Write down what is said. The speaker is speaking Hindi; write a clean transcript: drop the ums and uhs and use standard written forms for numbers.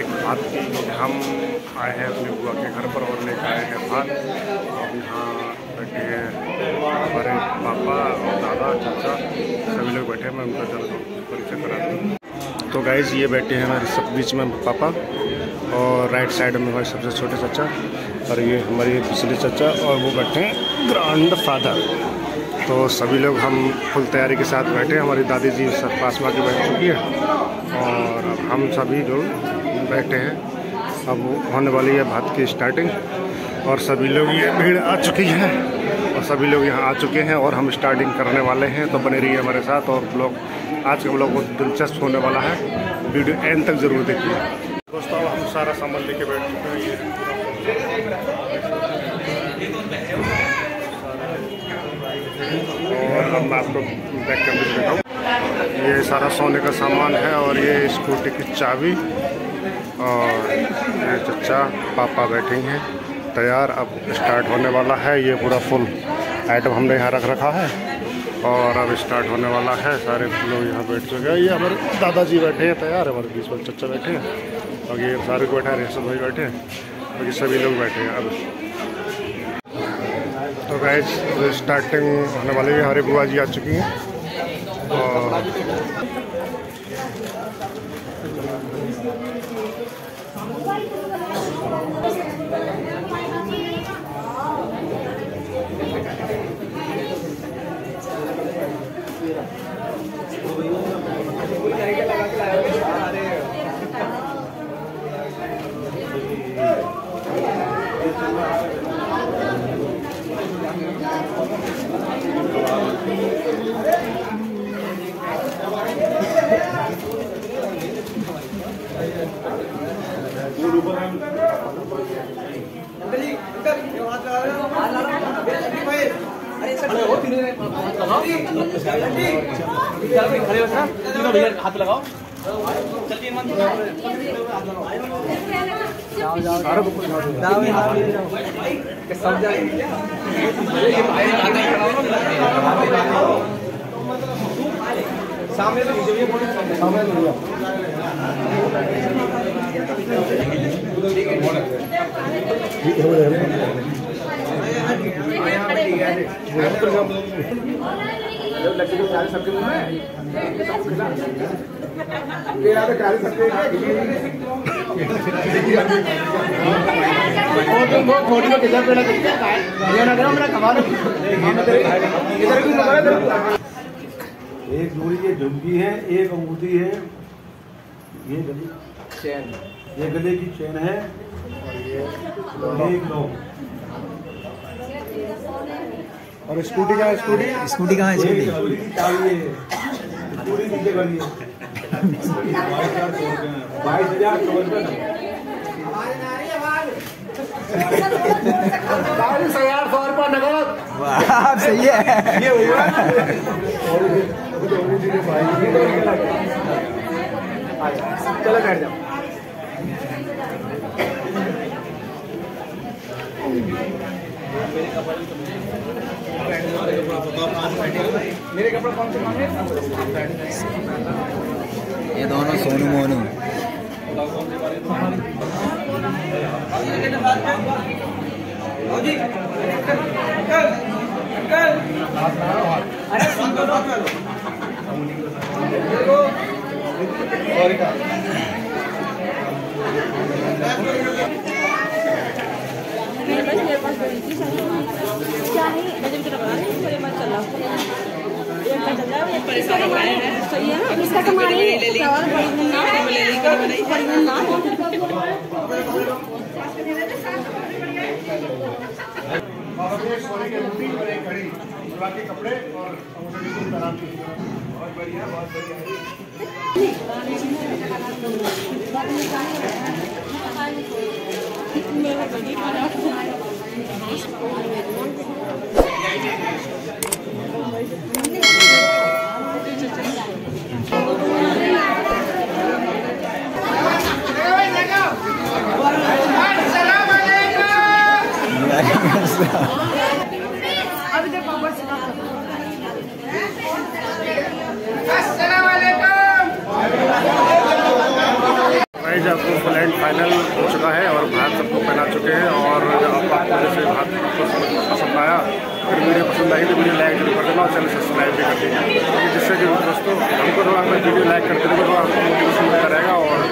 एक बात की हम आए हैं अपने बुआ के घर पर और लेकर आए हैं भात। और यहाँ बैठे हैं हमारे पापा और दादा चाचा सभी लोग बैठे हैं। मैं उनका जरा परिचय कराता हूँ। तो गाइस ये बैठे हैं हमारे सब बीच में पापा और राइट साइड में हमारे सबसे छोटे चाचा और ये हमारे पिछले चाचा और वो बैठे हैं ग्रैंड फादर। तो सभी लोग हम फुल तैयारी के साथ बैठे हैं। हमारी दादी जी सब पास में आके बैठ चुकी है और हम सभी लोग बैठे हैं। अब होने वाली है भात की स्टार्टिंग और सभी लोग ये भीड़ आ चुकी है और सभी लोग यहाँ आ चुके हैं और हम स्टार्टिंग करने वाले हैं। तो बने रहिए हमारे साथ और ब्लॉग आज का ब्लॉग बहुत दिलचस्प होने वाला है। वीडियो एंड तक ज़रूर देखिए दोस्तों। हम सारा सामान लेके बैठ चुके हैं और अब मैं आपको बैक कर देता हूँ। ये सारा सोने का सामान है और ये स्कूटी की चाबी और ये चचा पापा बैठे हैं तैयार। अब स्टार्ट होने वाला है। ये पूरा फुल आइटम हमने यहाँ रख रखा है और अब स्टार्ट होने वाला है। सारे लोग यहाँ बैठ चुके हैं। ये हमारे दादाजी बैठे हैं तैयार, हमारे बीच में चचा बैठे हैं और ये सारे बैठे हैं, रेशम भाई बैठे हैं, बाकी सभी लोग बैठे हैं। अब तो गाइस स्टार्टिंग होने वाली है। हमारी बुआ जी आ चुकी हैं और हाथ लगाओ सामने सबके मुंह में एक दूरी ये झुमकी है, एक अंगूठी है, ये गले चैन, ये गले की चैन है और ये एक नौ। और स्कूटी का स्कूटी कहाँ है? स्कूटी पूरी नीचे गली है। 22,000 रुपये नगद। वाह सही है। ये हुआ चलो बैठ जाओ। मेरे कपड़ा कौन से मांगे? ये दोनों सोनू मोनू। अरे बाकी कपड़े और बहुत बढ़िया फिर मेरे पसंद आई तो मुझे लाइक जरूर कर देना और चैनल सब्सक्राइब भी कर देना, जिससे कि दोस्तों हमको थोड़ा अपना वीडियो लाइक करते रहेगा और